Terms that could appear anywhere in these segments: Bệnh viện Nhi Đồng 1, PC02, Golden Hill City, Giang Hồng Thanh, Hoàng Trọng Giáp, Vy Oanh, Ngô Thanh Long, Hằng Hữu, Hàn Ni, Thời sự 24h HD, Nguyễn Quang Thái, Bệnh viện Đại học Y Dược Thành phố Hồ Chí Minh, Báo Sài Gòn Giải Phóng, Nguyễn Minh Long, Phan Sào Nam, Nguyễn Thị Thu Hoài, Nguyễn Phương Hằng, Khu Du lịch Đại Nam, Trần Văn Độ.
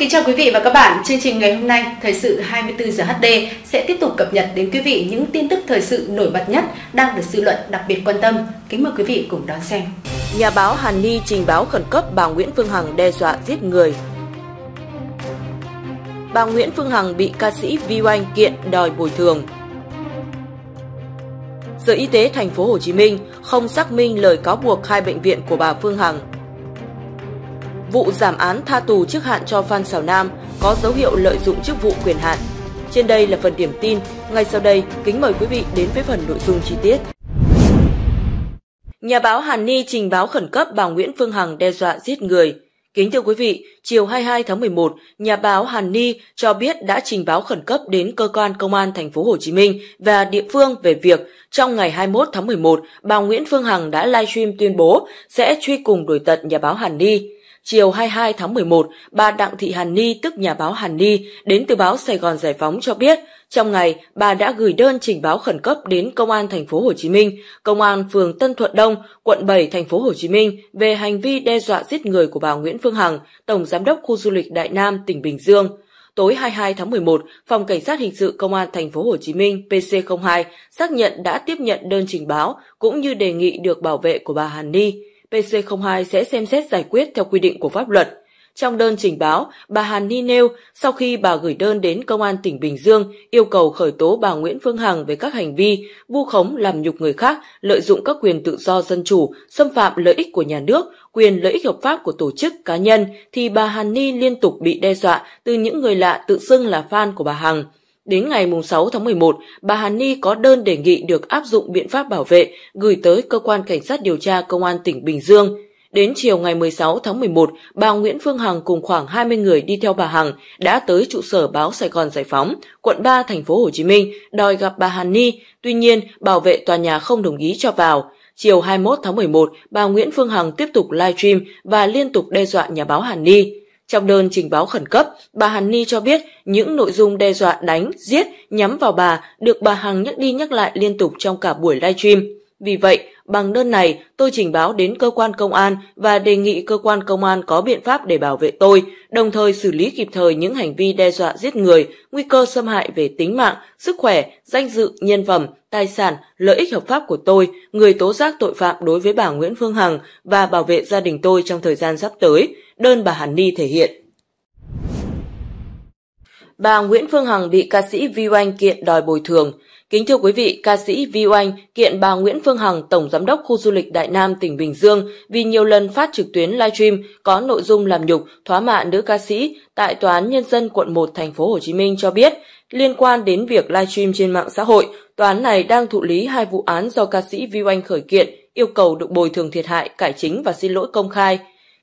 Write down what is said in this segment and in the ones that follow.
kính chào quý vị và các bạn. Chương trình ngày hôm nay, Thời sự 24h HD sẽ tiếp tục cập nhật đến quý vị những tin tức thời sự nổi bật nhất đang được dư luận đặc biệt quan tâm. Kính mời quý vị cùng đón xem. Nhà báo Hàn Ni trình báo khẩn cấp bà Nguyễn Phương Hằng đe dọa giết người. Bà Nguyễn Phương Hằng bị ca sĩ Vy Oanh kiện đòi bồi thường. Sở Y tế Thành phố Hồ Chí Minh không xác minh lời cáo buộc hai bệnh viện của bà Phương Hằng. Vụ giảm án tha tù trước hạn cho Phan Sào Nam có dấu hiệu lợi dụng chức vụ quyền hạn. Trên đây là phần điểm tin. Ngay sau đây, kính mời quý vị đến với phần nội dung chi tiết. Nhà báo Hàn Ni trình báo khẩn cấp bà Nguyễn Phương Hằng đe dọa giết người. Kính thưa quý vị, chiều 22 tháng 11, nhà báo Hàn Ni cho biết đã trình báo khẩn cấp đến cơ quan công an Thành phố Hồ Chí Minh và địa phương về việc trong ngày 21 tháng 11, bà Nguyễn Phương Hằng đã livestream tuyên bố sẽ truy cùng đuổi tận nhà báo Hàn Ni. Chiều 22 tháng 11, bà Đặng Thị Hàn Ni tức nhà báo Hàn Ni đến từ báo Sài Gòn Giải Phóng cho biết, trong ngày bà đã gửi đơn trình báo khẩn cấp đến công an Thành phố Hồ Chí Minh, công an phường Tân Thuận Đông, quận 7 Thành phố Hồ Chí Minh về hành vi đe dọa giết người của bà Nguyễn Phương Hằng, tổng giám đốc Khu Du lịch Đại Nam, tỉnh Bình Dương. Tối 22 tháng 11, Phòng Cảnh sát Hình sự Công an Thành phố Hồ Chí Minh (PC02) xác nhận đã tiếp nhận đơn trình báo cũng như đề nghị được bảo vệ của bà Hàn Ni. PC02 sẽ xem xét giải quyết theo quy định của pháp luật. Trong đơn trình báo, bà Hàn Ni nêu sau khi bà gửi đơn đến Công an tỉnh Bình Dương yêu cầu khởi tố bà Nguyễn Phương Hằng về các hành vi vu khống, làm nhục người khác, lợi dụng các quyền tự do dân chủ, xâm phạm lợi ích của nhà nước, quyền lợi ích hợp pháp của tổ chức cá nhân, thì bà Hàn Ni liên tục bị đe dọa từ những người lạ tự xưng là fan của bà Hằng. Đến ngày 6 tháng 11, bà Hàn Ni có đơn đề nghị được áp dụng biện pháp bảo vệ gửi tới Cơ quan Cảnh sát Điều tra Công an tỉnh Bình Dương. Đến chiều ngày 16 tháng 11, bà Nguyễn Phương Hằng cùng khoảng 20 người đi theo bà Hằng đã tới trụ sở báo Sài Gòn Giải Phóng, quận 3, Thành phố Hồ Chí Minh đòi gặp bà Hàn Ni, tuy nhiên bảo vệ tòa nhà không đồng ý cho vào. Chiều 21 tháng 11, bà Nguyễn Phương Hằng tiếp tục livestream và liên tục đe dọa nhà báo Hàn Ni. Trong đơn trình báo khẩn cấp, bà Hàn Ni cho biết những nội dung đe dọa đánh, giết, nhắm vào bà được bà Hằng nhắc đi nhắc lại liên tục trong cả buổi livestream. Vì vậy, bằng đơn này, tôi trình báo đến cơ quan công an và đề nghị cơ quan công an có biện pháp để bảo vệ tôi, đồng thời xử lý kịp thời những hành vi đe dọa giết người, nguy cơ xâm hại về tính mạng, sức khỏe, danh dự, nhân phẩm, tài sản, lợi ích hợp pháp của tôi, người tố giác tội phạm đối với bà Nguyễn Phương Hằng và bảo vệ gia đình tôi trong thời gian sắp tới, đơn bà Hàn Ni thể hiện. Bà Nguyễn Phương Hằng bị ca sĩ Vy Oanh kiện đòi bồi thường. Kính thưa quý vị, ca sĩ Vy Oanh kiện bà Nguyễn Phương Hằng, tổng giám đốc Khu Du lịch Đại Nam, tỉnh Bình Dương vì nhiều lần phát trực tuyến livestream có nội dung làm nhục, thoá mạ nữ ca sĩ tại Tòa án Nhân dân quận 1 Thành phố Hồ Chí Minh cho biết, liên quan đến việc livestream trên mạng xã hội, tòa án này đang thụ lý hai vụ án do ca sĩ Vy Oanh khởi kiện, yêu cầu được bồi thường thiệt hại, cải chính và xin lỗi công khai.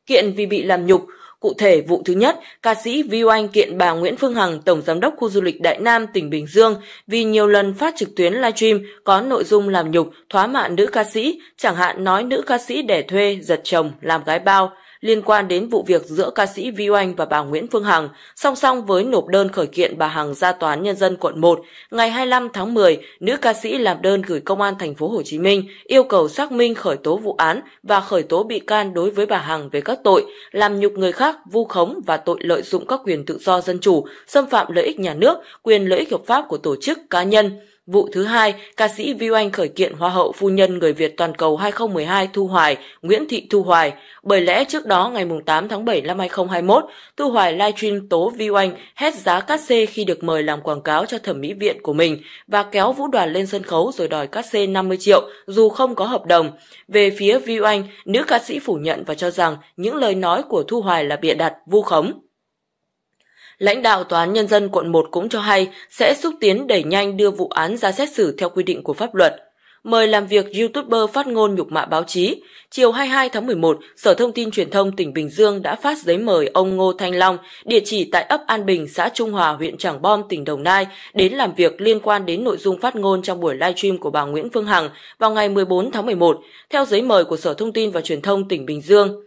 Kiện vì bị làm nhục. Cụ thể, vụ thứ nhất, ca sĩ Vy Oanh kiện bà Nguyễn Phương Hằng, tổng giám đốc Khu Du lịch Đại Nam, tỉnh Bình Dương vì nhiều lần phát trực tuyến livestream có nội dung làm nhục, thoá mạ nữ ca sĩ, chẳng hạn nói nữ ca sĩ đẻ thuê, giật chồng, làm gái bao. Liên quan đến vụ việc giữa ca sĩ Vy Oanh và bà Nguyễn Phương Hằng, song song với nộp đơn khởi kiện bà Hằng ra Tòa án Nhân dân quận 1, ngày 25 tháng 10, nữ ca sĩ làm đơn gửi Công an Thành phố Hồ Chí Minh yêu cầu xác minh khởi tố vụ án và khởi tố bị can đối với bà Hằng về các tội làm nhục người khác, vu khống và tội lợi dụng các quyền tự do dân chủ, xâm phạm lợi ích nhà nước, quyền lợi ích hợp pháp của tổ chức cá nhân. Vụ thứ hai, ca sĩ Vy Oanh khởi kiện Hoa hậu Phu nhân Người Việt Toàn cầu 2012 Thu Hoài, Nguyễn Thị Thu Hoài. Bởi lẽ trước đó ngày 8 tháng 7 năm 2021, Thu Hoài livestream tố Vy Oanh hét giá cát xê khi được mời làm quảng cáo cho thẩm mỹ viện của mình và kéo vũ đoàn lên sân khấu rồi đòi cát xê 50 triệu dù không có hợp đồng. Về phía Vy Oanh, nữ ca sĩ phủ nhận và cho rằng những lời nói của Thu Hoài là bịa đặt, vu khống. Lãnh đạo Tòa án Nhân dân quận 1 cũng cho hay sẽ xúc tiến đẩy nhanh đưa vụ án ra xét xử theo quy định của pháp luật. Mời làm việc YouTuber phát ngôn nhục mạ báo chí. Chiều 22 tháng 11, Sở Thông tin Truyền thông tỉnh Bình Dương đã phát giấy mời ông Ngô Thanh Long, địa chỉ tại ấp An Bình, xã Trung Hòa, huyện Trảng Bom, tỉnh Đồng Nai, đến làm việc liên quan đến nội dung phát ngôn trong buổi livestream của bà Nguyễn Phương Hằng vào ngày 14 tháng 11, theo giấy mời của Sở Thông tin và Truyền thông tỉnh Bình Dương.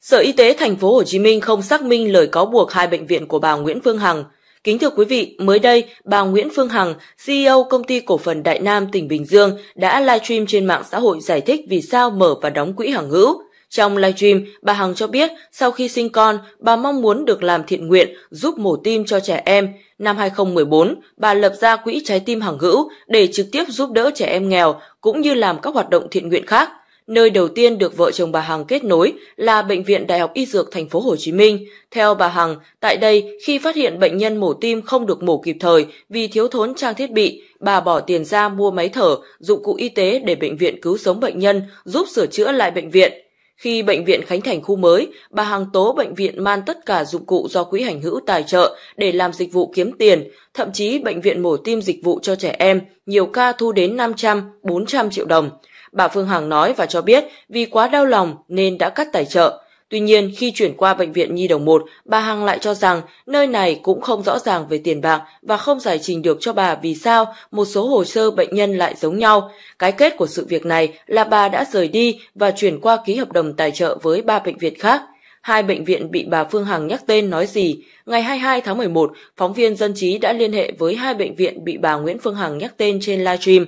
Sở Y tế Thành phố Hồ Chí Minh không xác minh lời cáo buộc hai bệnh viện của bà Nguyễn Phương Hằng. Kính thưa quý vị, mới đây, bà Nguyễn Phương Hằng, CEO Công ty Cổ phần Đại Nam tỉnh Bình Dương đã livestream trên mạng xã hội giải thích vì sao mở và đóng quỹ Hằng Hữu. Trong livestream, bà Hằng cho biết sau khi sinh con, bà mong muốn được làm thiện nguyện giúp mổ tim cho trẻ em. Năm 2014, bà lập ra quỹ Trái tim Hằng Hữu để trực tiếp giúp đỡ trẻ em nghèo cũng như làm các hoạt động thiện nguyện khác. Nơi đầu tiên được vợ chồng bà Hằng kết nối là Bệnh viện Đại học Y Dược Thành phố Hồ Chí Minh. Theo bà Hằng, tại đây khi phát hiện bệnh nhân mổ tim không được mổ kịp thời vì thiếu thốn trang thiết bị, bà bỏ tiền ra mua máy thở, dụng cụ y tế để bệnh viện cứu sống bệnh nhân, giúp sửa chữa lại bệnh viện. Khi bệnh viện khánh thành khu mới, bà Hằng tố bệnh viện man tất cả dụng cụ do quỹ Hằng Hữu tài trợ để làm dịch vụ kiếm tiền, thậm chí bệnh viện mổ tim dịch vụ cho trẻ em, nhiều ca thu đến 500, 400 triệu đồng. Bà Phương Hằng nói và cho biết vì quá đau lòng nên đã cắt tài trợ. Tuy nhiên, khi chuyển qua Bệnh viện Nhi Đồng 1, bà Hằng lại cho rằng nơi này cũng không rõ ràng về tiền bạc và không giải trình được cho bà vì sao một số hồ sơ bệnh nhân lại giống nhau. Cái kết của sự việc này là bà đã rời đi và chuyển qua ký hợp đồng tài trợ với 3 bệnh viện khác. 2 bệnh viện bị bà Phương Hằng nhắc tên nói gì? Ngày 22 tháng 11, phóng viên Dân Trí đã liên hệ với 2 bệnh viện bị bà Nguyễn Phương Hằng nhắc tên trên livestream.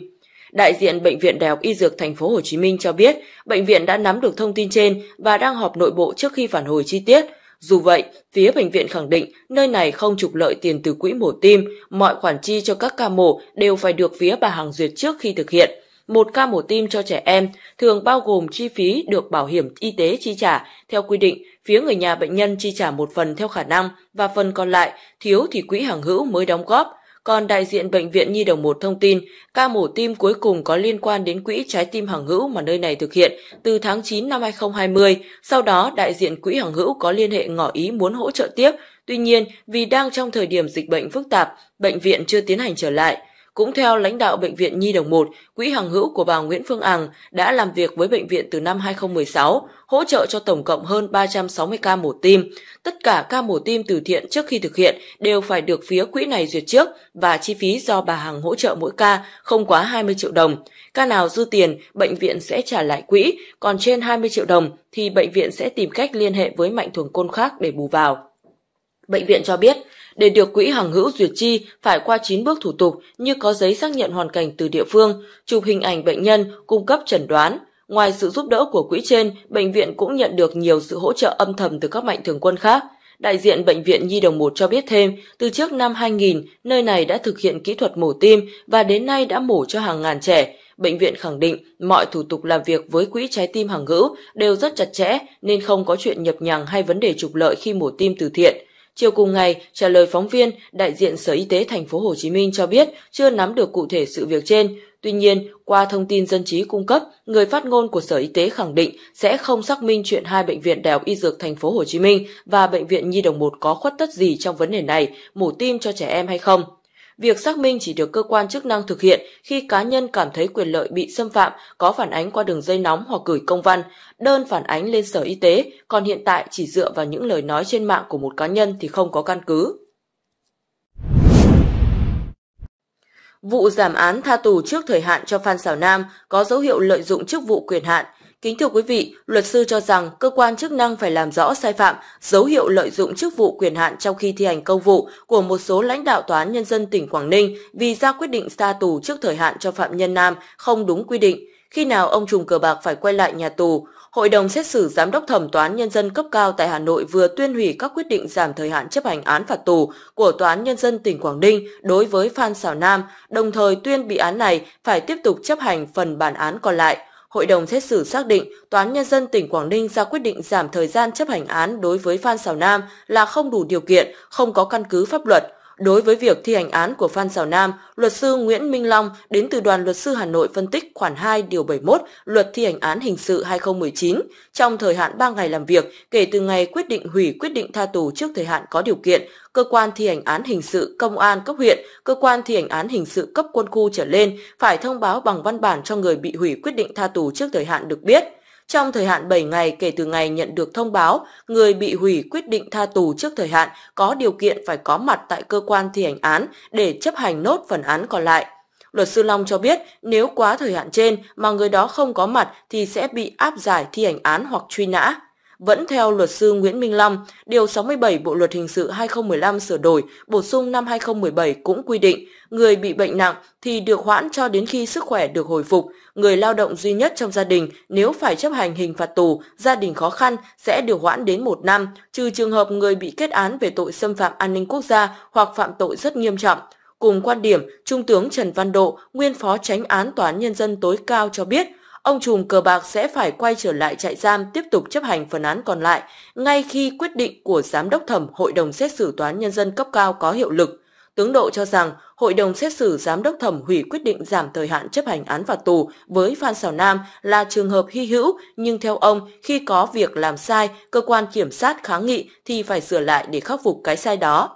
Đại diện Bệnh viện Đại học Y Dược Thành phố Hồ Chí Minh cho biết, bệnh viện đã nắm được thông tin trên và đang họp nội bộ trước khi phản hồi chi tiết. Dù vậy, phía bệnh viện khẳng định nơi này không trục lợi tiền từ quỹ mổ tim, mọi khoản chi cho các ca mổ đều phải được phía bà Hằng duyệt trước khi thực hiện. Một ca mổ tim cho trẻ em thường bao gồm chi phí được bảo hiểm y tế chi trả. Theo quy định, phía người nhà bệnh nhân chi trả một phần theo khả năng và phần còn lại thiếu thì quỹ Hằng Hữu mới đóng góp. Còn đại diện Bệnh viện Nhi Đồng 1 thông tin, ca mổ tim cuối cùng có liên quan đến quỹ Trái tim Hằng Hữu mà nơi này thực hiện từ tháng 9 năm 2020. Sau đó, đại diện quỹ Hằng Hữu có liên hệ ngỏ ý muốn hỗ trợ tiếp. Tuy nhiên, vì đang trong thời điểm dịch bệnh phức tạp, bệnh viện chưa tiến hành trở lại. Cũng theo lãnh đạo Bệnh viện Nhi Đồng 1, quỹ Hằng Hữu của bà Nguyễn Phương Hằng đã làm việc với bệnh viện từ năm 2016, hỗ trợ cho tổng cộng hơn 360 ca mổ tim. Tất cả ca mổ tim từ thiện trước khi thực hiện đều phải được phía quỹ này duyệt trước và chi phí do bà Hằng hỗ trợ mỗi ca không quá 20 triệu đồng. Ca nào dư tiền, bệnh viện sẽ trả lại quỹ, còn trên 20 triệu đồng thì bệnh viện sẽ tìm cách liên hệ với mạnh thường quân khác để bù vào. Bệnh viện cho biết, để được quỹ Hằng Hữu duyệt chi phải qua 9 bước thủ tục như có giấy xác nhận hoàn cảnh từ địa phương, chụp hình ảnh bệnh nhân, cung cấp chẩn đoán. Ngoài sự giúp đỡ của quỹ trên, bệnh viện cũng nhận được nhiều sự hỗ trợ âm thầm từ các mạnh thường quân khác. Đại diện Bệnh viện Nhi Đồng 1 cho biết thêm, từ trước năm 2000, nơi này đã thực hiện kỹ thuật mổ tim và đến nay đã mổ cho hàng ngàn trẻ. Bệnh viện khẳng định mọi thủ tục làm việc với quỹ Trái tim Hằng Hữu đều rất chặt chẽ nên không có chuyện nhập nhằng hay vấn đề trục lợi khi mổ tim từ thiện. Chiều cùng ngày, trả lời phóng viên, đại diện Sở Y tế Thành phố Hồ Chí Minh cho biết chưa nắm được cụ thể sự việc trên. Tuy nhiên, qua thông tin Dân Trí cung cấp, người phát ngôn của Sở Y tế khẳng định sẽ không xác minh chuyện 2 bệnh viện Đại học Y Dược Thành phố Hồ Chí Minh và Bệnh viện Nhi Đồng 1 có khuất tất gì trong vấn đề này, mổ tim cho trẻ em hay không. Việc xác minh chỉ được cơ quan chức năng thực hiện khi cá nhân cảm thấy quyền lợi bị xâm phạm, có phản ánh qua đường dây nóng hoặc gửi công văn, đơn phản ánh lên Sở Y tế, còn hiện tại chỉ dựa vào những lời nói trên mạng của một cá nhân thì không có căn cứ. Vụ giảm án tha tù trước thời hạn cho Phan Sào Nam có dấu hiệu lợi dụng chức vụ quyền hạn. Kính thưa quý vị, luật sư cho rằng cơ quan chức năng phải làm rõ sai phạm, dấu hiệu lợi dụng chức vụ quyền hạn trong khi thi hành công vụ của một số lãnh đạo Tòa án Nhân dân tỉnh Quảng Ninh vì ra quyết định tha tù trước thời hạn cho phạm nhân nam không đúng quy định. Khi nào ông trùm cờ bạc phải quay lại nhà tù? Hội đồng xét xử Giám đốc Thẩm Tòa án Nhân dân cấp cao tại Hà Nội vừa tuyên hủy các quyết định giảm thời hạn chấp hành án phạt tù của Tòa án Nhân dân tỉnh Quảng Ninh đối với Phan Sào Nam, đồng thời tuyên bị án này phải tiếp tục chấp hành phần bản án còn lại. Hội đồng xét xử xác định Tòa án Nhân dân tỉnh Quảng Ninh ra quyết định giảm thời gian chấp hành án đối với Phan Sào Nam là không đủ điều kiện, không có căn cứ pháp luật. Đối với việc thi hành án của Phan Sào Nam, luật sư Nguyễn Minh Long đến từ Đoàn luật sư Hà Nội phân tích khoản 2 điều 71 Luật thi hành án hình sự 2019 trong thời hạn 3 ngày làm việc kể từ ngày quyết định hủy quyết định tha tù trước thời hạn có điều kiện, cơ quan thi hành án hình sự công an cấp huyện, cơ quan thi hành án hình sự cấp quân khu trở lên phải thông báo bằng văn bản cho người bị hủy quyết định tha tù trước thời hạn được biết. Trong thời hạn 7 ngày kể từ ngày nhận được thông báo, người bị hủy quyết định tha tù trước thời hạn có điều kiện phải có mặt tại cơ quan thi hành án để chấp hành nốt phần án còn lại. Luật sư Long cho biết nếu quá thời hạn trên mà người đó không có mặt thì sẽ bị áp giải thi hành án hoặc truy nã. Vẫn theo luật sư Nguyễn Minh Long, Điều 67 Bộ Luật Hình sự 2015 sửa đổi, bổ sung năm 2017 cũng quy định người bị bệnh nặng thì được hoãn cho đến khi sức khỏe được hồi phục. Người lao động duy nhất trong gia đình nếu phải chấp hành hình phạt tù, gia đình khó khăn sẽ được hoãn đến 1 năm, trừ trường hợp người bị kết án về tội xâm phạm an ninh quốc gia hoặc phạm tội rất nghiêm trọng. Cùng quan điểm, Trung tướng Trần Văn Độ, nguyên Phó Chánh án Tòa án Nhân dân tối cao cho biết, ông trùm cờ bạc sẽ phải quay trở lại trại giam tiếp tục chấp hành phần án còn lại ngay khi quyết định của Giám đốc thẩm Hội đồng xét xử Tòa án Nhân dân cấp cao có hiệu lực. Tướng Độ cho rằng, Hội đồng xét xử Giám đốc thẩm hủy quyết định giảm thời hạn chấp hành án phạt tù với Phan Sào Nam là trường hợp hy hữu, nhưng theo ông, khi có việc làm sai, cơ quan kiểm sát kháng nghị thì phải sửa lại để khắc phục cái sai đó.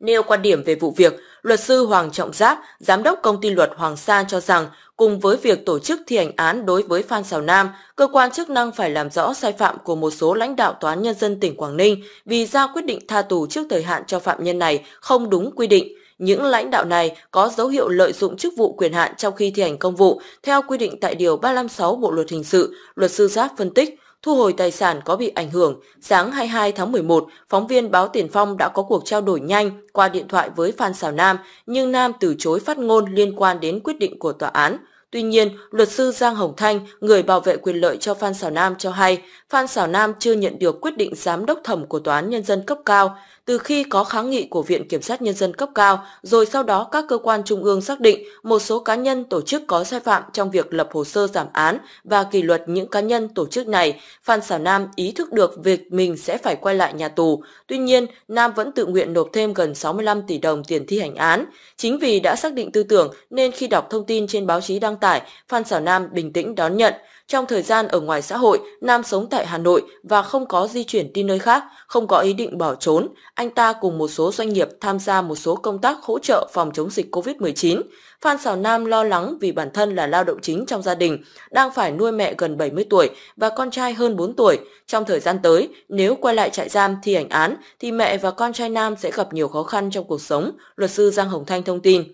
Nêu quan điểm về vụ việc, luật sư Hoàng Trọng Giáp, giám đốc công ty luật Hoàng Sa cho rằng, cùng với việc tổ chức thi hành án đối với Phan Sào Nam, cơ quan chức năng phải làm rõ sai phạm của một số lãnh đạo Tòa án Nhân dân tỉnh Quảng Ninh vì ra quyết định tha tù trước thời hạn cho phạm nhân này không đúng quy định. Những lãnh đạo này có dấu hiệu lợi dụng chức vụ quyền hạn trong khi thi hành công vụ, theo quy định tại Điều 356 Bộ Luật Hình sự, luật sư Giáp phân tích. Thu hồi tài sản có bị ảnh hưởng, sáng 22 tháng 11, phóng viên báo Tiền Phong đã có cuộc trao đổi nhanh qua điện thoại với Phan Sào Nam, nhưng Nam từ chối phát ngôn liên quan đến quyết định của tòa án. Tuy nhiên, luật sư Giang Hồng Thanh, người bảo vệ quyền lợi cho Phan Sào Nam cho hay, Phan Sào Nam chưa nhận được quyết định giám đốc thẩm của Tòa án Nhân dân cấp cao. Từ khi có kháng nghị của Viện Kiểm sát Nhân dân cấp cao, rồi sau đó các cơ quan trung ương xác định một số cá nhân tổ chức có sai phạm trong việc lập hồ sơ giảm án và kỷ luật những cá nhân tổ chức này, Phan Sào Nam ý thức được việc mình sẽ phải quay lại nhà tù. Tuy nhiên, Nam vẫn tự nguyện nộp thêm gần 65 tỷ đồng tiền thi hành án. Chính vì đã xác định tư tưởng nên khi đọc thông tin trên báo chí đăng tải, Phan Sào Nam bình tĩnh đón nhận. Trong thời gian ở ngoài xã hội, Nam sống tại Hà Nội và không có di chuyển đi nơi khác, không có ý định bỏ trốn. Anh ta cùng một số doanh nghiệp tham gia một số công tác hỗ trợ phòng chống dịch COVID-19. Phan Sào Nam lo lắng vì bản thân là lao động chính trong gia đình, đang phải nuôi mẹ gần 70 tuổi và con trai hơn 4 tuổi. Trong thời gian tới, nếu quay lại trại giam thi hành án, thì mẹ và con trai Nam sẽ gặp nhiều khó khăn trong cuộc sống, luật sư Giang Hồng Thanh thông tin.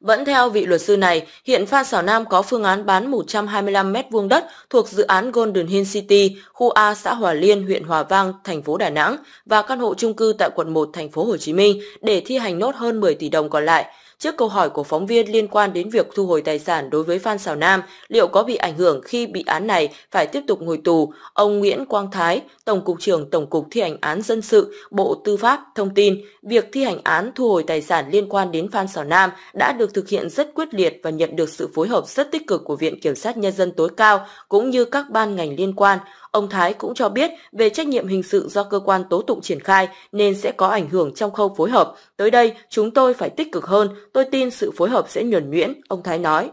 Vẫn theo vị luật sư này, hiện Phan Sào Nam có phương án bán 125 m2 đất thuộc dự án Golden Hill City, khu A xã Hòa Liên, huyện Hòa Vang, thành phố Đà Nẵng và căn hộ chung cư tại quận 1, thành phố Hồ Chí Minh để thi hành nốt hơn 10 tỷ đồng còn lại. Trước câu hỏi của phóng viên liên quan đến việc thu hồi tài sản đối với Phan Sào Nam, liệu có bị ảnh hưởng khi bị án này phải tiếp tục ngồi tù, ông Nguyễn Quang Thái, Tổng cục trưởng Tổng cục thi hành án dân sự, Bộ Tư pháp, thông tin việc thi hành án thu hồi tài sản liên quan đến Phan Sào Nam đã được thực hiện rất quyết liệt và nhận được sự phối hợp rất tích cực của Viện Kiểm sát Nhân dân tối cao cũng như các ban ngành liên quan. Ông Thái cũng cho biết về trách nhiệm hình sự do cơ quan tố tụng triển khai nên sẽ có ảnh hưởng trong khâu phối hợp. Tới đây, chúng tôi phải tích cực hơn. Tôi tin sự phối hợp sẽ nhuần nhuyễn, ông Thái nói.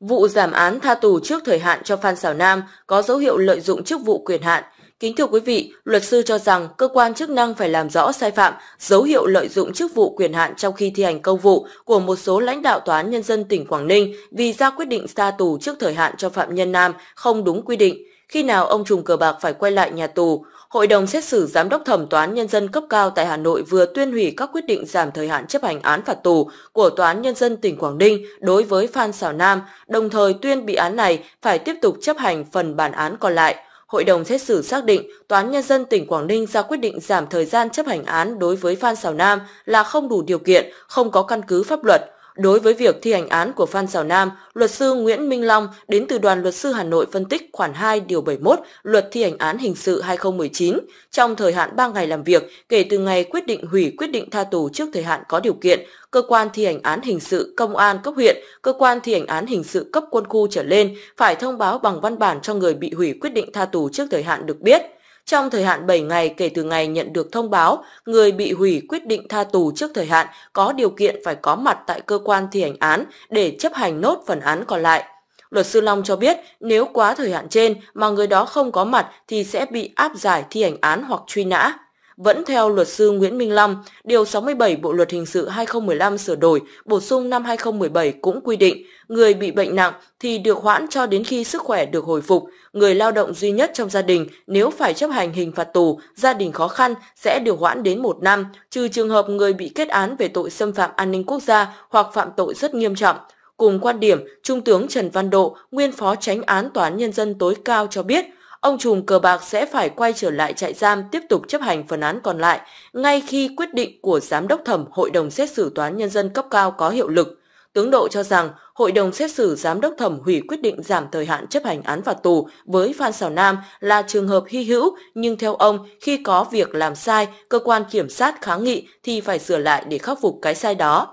Vụ giảm án tha tù trước thời hạn cho Phan Sào Nam có dấu hiệu lợi dụng chức vụ quyền hạn. Kính thưa quý vị, luật sư cho rằng cơ quan chức năng phải làm rõ sai phạm, dấu hiệu lợi dụng chức vụ quyền hạn trong khi thi hành công vụ của một số lãnh đạo Tòa án Nhân dân tỉnh Quảng Ninh vì ra quyết định tha tù trước thời hạn cho phạm nhân Nam không đúng quy định. Khi nào ông trùm cờ bạc phải quay lại nhà tù? Hội đồng xét xử Giám đốc thẩm Tòa án Nhân dân cấp cao tại Hà Nội vừa tuyên hủy các quyết định giảm thời hạn chấp hành án phạt tù của Tòa án Nhân dân tỉnh Quảng Ninh đối với Phan Sào Nam, đồng thời tuyên bị án này phải tiếp tục chấp hành phần bản án còn lại. Hội đồng xét xử xác định Tòa án Nhân dân tỉnh Quảng Ninh ra quyết định giảm thời gian chấp hành án đối với Phan Sào Nam là không đủ điều kiện, không có căn cứ pháp luật. Đối với việc thi hành án của Phan Sào Nam, luật sư Nguyễn Minh Long đến từ Đoàn luật sư Hà Nội phân tích khoản 2 điều 71 Luật thi hành án hình sự 2019 trong thời hạn 3 ngày làm việc kể từ ngày quyết định hủy quyết định tha tù trước thời hạn có điều kiện, cơ quan thi hành án hình sự công an cấp huyện, cơ quan thi hành án hình sự cấp quân khu trở lên phải thông báo bằng văn bản cho người bị hủy quyết định tha tù trước thời hạn được biết. Trong thời hạn 7 ngày kể từ ngày nhận được thông báo, người bị hủy quyết định tha tù trước thời hạn có điều kiện phải có mặt tại cơ quan thi hành án để chấp hành nốt phần án còn lại. Luật sư Long cho biết nếu quá thời hạn trên mà người đó không có mặt thì sẽ bị áp giải thi hành án hoặc truy nã. Vẫn theo luật sư Nguyễn Minh Long, Điều 67 Bộ Luật Hình sự 2015 sửa đổi, bổ sung năm 2017 cũng quy định người bị bệnh nặng thì được hoãn cho đến khi sức khỏe được hồi phục. Người lao động duy nhất trong gia đình nếu phải chấp hành hình phạt tù, gia đình khó khăn sẽ được hoãn đến 1 năm, trừ trường hợp người bị kết án về tội xâm phạm an ninh quốc gia hoặc phạm tội rất nghiêm trọng. Cùng quan điểm, Trung tướng Trần Văn Độ, nguyên Phó Chánh án Tòa án Nhân dân tối cao cho biết, ông trùm cờ bạc sẽ phải quay trở lại trại giam tiếp tục chấp hành phần án còn lại ngay khi quyết định của Giám đốc thẩm Hội đồng xét xử Tòa án Nhân dân cấp cao có hiệu lực. Tướng Độ cho rằng, Hội đồng xét xử Giám đốc thẩm hủy quyết định giảm thời hạn chấp hành án phạt tù với Phan Sào Nam là trường hợp hy hữu, nhưng theo ông, khi có việc làm sai, cơ quan kiểm sát kháng nghị thì phải sửa lại để khắc phục cái sai đó.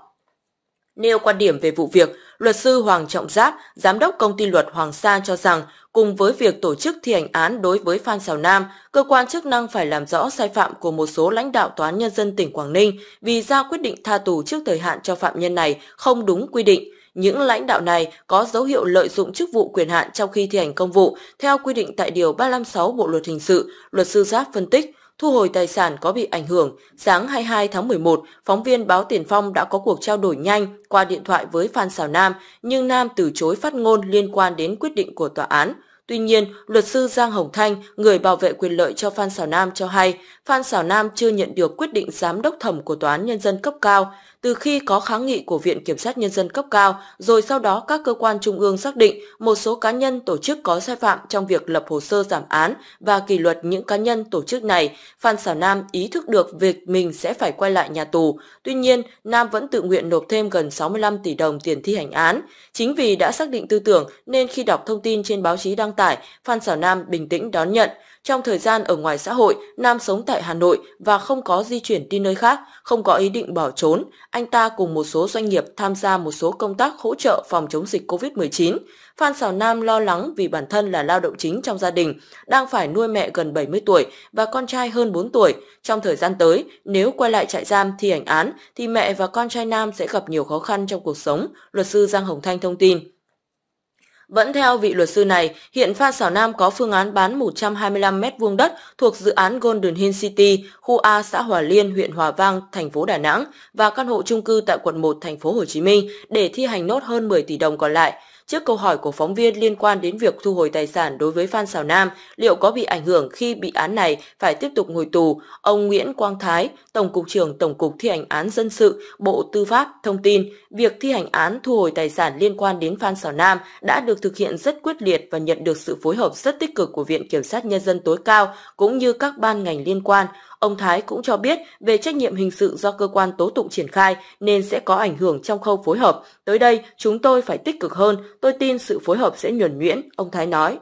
Nêu quan điểm về vụ việc, luật sư Hoàng Trọng Giáp, Giám đốc Công ty Luật Hoàng Sa cho rằng, cùng với việc tổ chức thi hành án đối với Phan Sào Nam, cơ quan chức năng phải làm rõ sai phạm của một số lãnh đạo Tòa án Nhân dân tỉnh Quảng Ninh vì ra quyết định tha tù trước thời hạn cho phạm nhân này không đúng quy định. Những lãnh đạo này có dấu hiệu lợi dụng chức vụ quyền hạn trong khi thi hành công vụ, theo quy định tại Điều 356 Bộ Luật Hình sự, luật sư Giáp phân tích. Thu hồi tài sản có bị ảnh hưởng, sáng 22 tháng 11, phóng viên báo Tiền Phong đã có cuộc trao đổi nhanh qua điện thoại với Phan Sào Nam, nhưng Nam từ chối phát ngôn liên quan đến quyết định của tòa án. Tuy nhiên, luật sư Giang Hồng Thanh, người bảo vệ quyền lợi cho Phan Sào Nam cho hay, Phan Sào Nam chưa nhận được quyết định giám đốc thẩm của Tòa án Nhân dân cấp cao. Từ khi có kháng nghị của Viện Kiểm sát Nhân dân cấp cao, rồi sau đó các cơ quan trung ương xác định một số cá nhân tổ chức có sai phạm trong việc lập hồ sơ giảm án và kỷ luật những cá nhân tổ chức này, Phan Sào Nam ý thức được việc mình sẽ phải quay lại nhà tù. Tuy nhiên, Nam vẫn tự nguyện nộp thêm gần 65 tỷ đồng tiền thi hành án. Chính vì đã xác định tư tưởng nên khi đọc thông tin trên báo chí đăng tải, Phan Sào Nam bình tĩnh đón nhận. Trong thời gian ở ngoài xã hội, Nam sống tại Hà Nội và không có di chuyển đi nơi khác, không có ý định bỏ trốn. Anh ta cùng một số doanh nghiệp tham gia một số công tác hỗ trợ phòng chống dịch COVID-19. Phan Sào Nam lo lắng vì bản thân là lao động chính trong gia đình, đang phải nuôi mẹ gần 70 tuổi và con trai hơn 4 tuổi. Trong thời gian tới, nếu quay lại trại giam thi hành án, thì mẹ và con trai Nam sẽ gặp nhiều khó khăn trong cuộc sống, luật sư Giang Hồng Thanh thông tin. Vẫn theo vị luật sư này, hiện Phan Sào Nam có phương án bán 125 m2 đất thuộc dự án Golden Hill City, khu A xã Hòa Liên, huyện Hòa Vang, thành phố Đà Nẵng và căn hộ chung cư tại quận 1, thành phố Hồ Chí Minh để thi hành nốt hơn 10 tỷ đồng còn lại. Trước câu hỏi của phóng viên liên quan đến việc thu hồi tài sản đối với Phan Sào Nam, liệu có bị ảnh hưởng khi bị án này phải tiếp tục ngồi tù, ông Nguyễn Quang Thái, Tổng cục trưởng Tổng cục thi hành án dân sự, Bộ Tư pháp, thông tin việc thi hành án thu hồi tài sản liên quan đến Phan Sào Nam đã được thực hiện rất quyết liệt và nhận được sự phối hợp rất tích cực của Viện Kiểm sát Nhân dân tối cao cũng như các ban ngành liên quan. Ông Thái cũng cho biết về trách nhiệm hình sự do cơ quan tố tụng triển khai nên sẽ có ảnh hưởng trong khâu phối hợp. Tới đây, chúng tôi phải tích cực hơn. Tôi tin sự phối hợp sẽ nhuần nhuyễn, ông Thái nói.